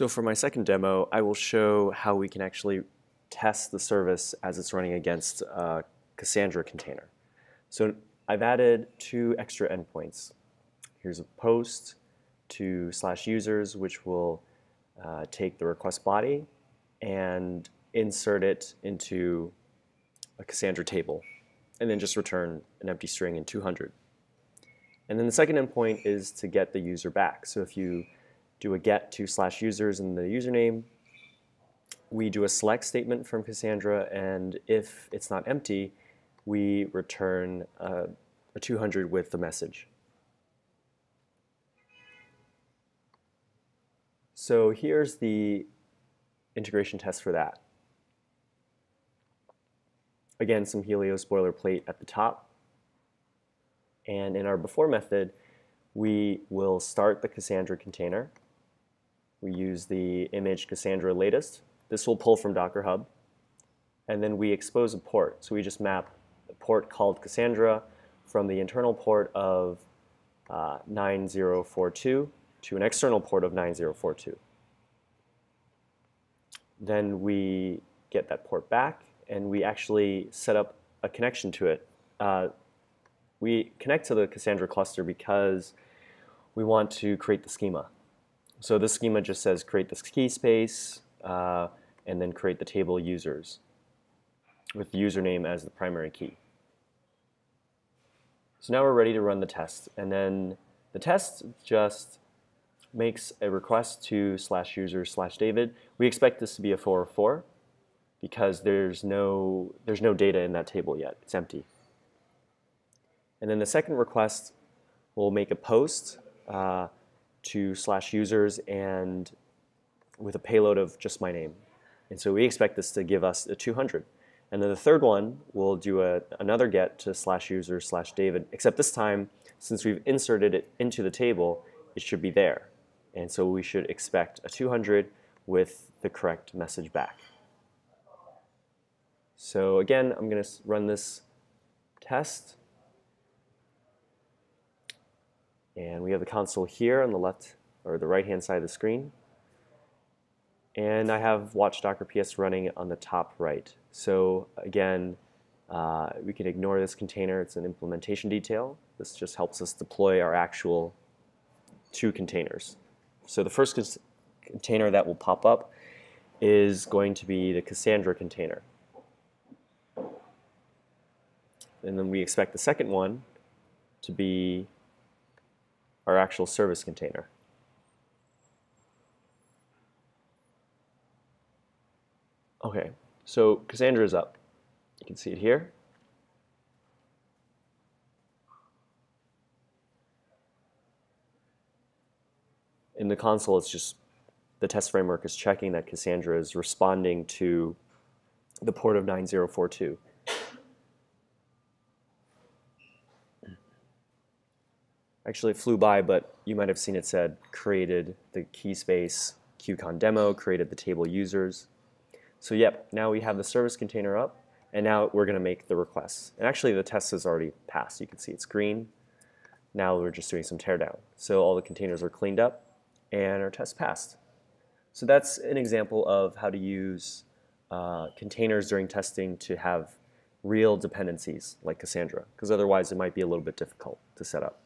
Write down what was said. So for my second demo, I will show how we can actually test the service as it's running against a Cassandra container. So I've added two extra endpoints. Here's a post to /users, which will take the request body and insert it into a Cassandra table, and then just return an empty string in 200. And then the second endpoint is to get the user back. So if you do a get to /users in the username, we do a select statement from Cassandra, and if it's not empty, we return a 200 with the message. So here's the integration test for that. Again, some Helios boilerplate at the top. And in our before method, we will start the Cassandra container. We use the image Cassandra latest. This will pull from Docker Hub. And then we expose a port. So we just map a port called Cassandra from the internal port of 9042 to an external port of 9042. Then we get that port back, and we actually set up a connection to it. We connect to the Cassandra cluster because we want to create the schema. So this schema just says create this key space, and then create the table users with the username as the primary key. So now we're ready to run the test. And then the test just makes a request to /users/David. We expect this to be a 404 because there's no data in that table yet. It's empty. And then the second request will make a post to /users and with a payload of just my name. And so we expect this to give us a 200. And then the third one will do another get to /users/David, except this time, since we've inserted it into the table, it should be there. And so we should expect a 200 with the correct message back. So again, I'm going to run this test. And we have the console here on the left or the right-hand side of the screen. And I have watch Docker PS running on the top right. So again, we can ignore this container. It's an implementation detail. This just helps us deploy our actual two containers. So the first container that will pop up is going to be the Cassandra container. And then we expect the second one to be our actual service container. Okay, so Cassandra is up. You can see it here. In the console, it's just the test framework is checking that Cassandra is responding to the port of 9042. Actually, it flew by, but you might have seen it said created the key space QCon demo, created the table users. So yep, now we have the service container up, and now we're going to make the requests. And actually, the test has already passed. You can see it's green. Now we're just doing some teardown. So all the containers are cleaned up, and our test passed. So that's an example of how to use containers during testing to have real dependencies like Cassandra, because otherwise it might be a little bit difficult to set up.